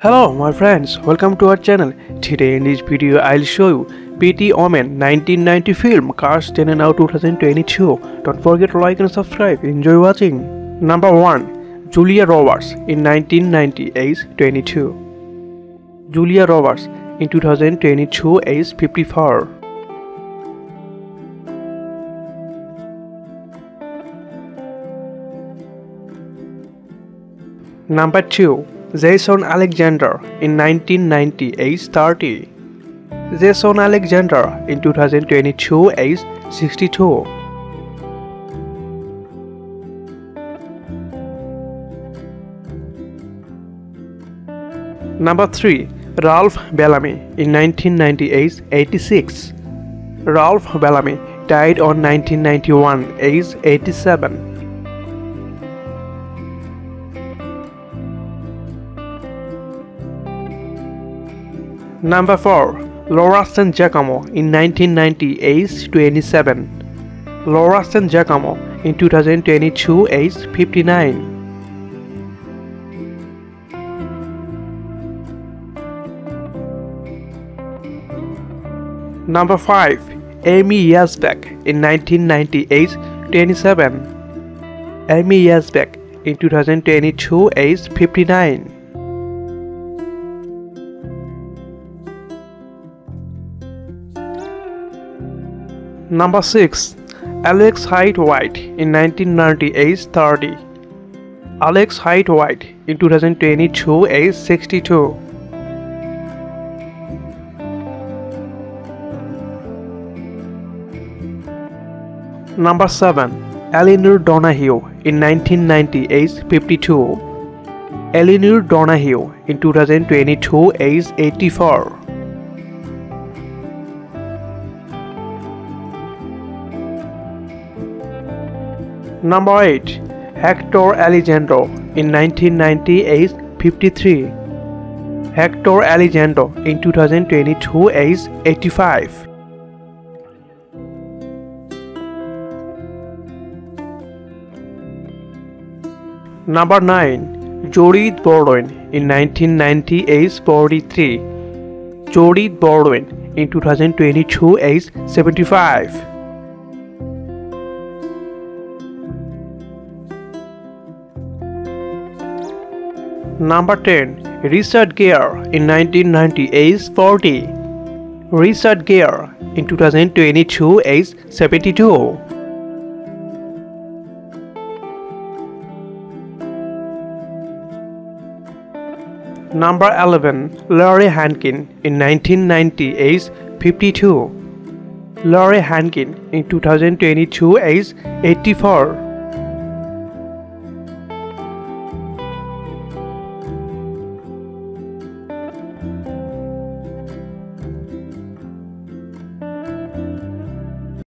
Hello my friends, welcome to our channel. Today in this video I'll show you Pretty Woman 1990 film cast 10 and out 2022. Don't forget to like and subscribe. Enjoy watching. Number 1. Julia Roberts in 1990 age 22. Julia Roberts in 2022 age 54. Number 2. Jason Alexander in 1990 age 30. Jason Alexander in 2022 age 62. Number 3. Ralph Bellamy in 1990 age 86. Ralph Bellamy died on 1991 age 87. Number 4. Laura San Giacomo in 1990 age 27. Laura San Giacomo in 2022 age 59. Number 5. Amy Yasbeck in 1990 age 27. Amy Yasbeck in 2022 age 59. Number 6. Alex Hyde White in 1990 age 30. Alex Hyde White in 2022 age 62. Number 7. Elinor Donahue in 1990 age 52. Elinor Donahue in 2022 age 84. Number 8. Hector Elizondo in 1990 age 53. Hector Elizondo in 2022 age 85. Number 9. Jodie Baldwin in 1990 age 43. Jodie Baldwin in 2022 age 75. Number 10. Richard Gere in 1990 age 40. Richard Gere in 2022 age 72. Number 11. Larry Hankin in 1990 age 52. Larry Hankin in 2022 age 84.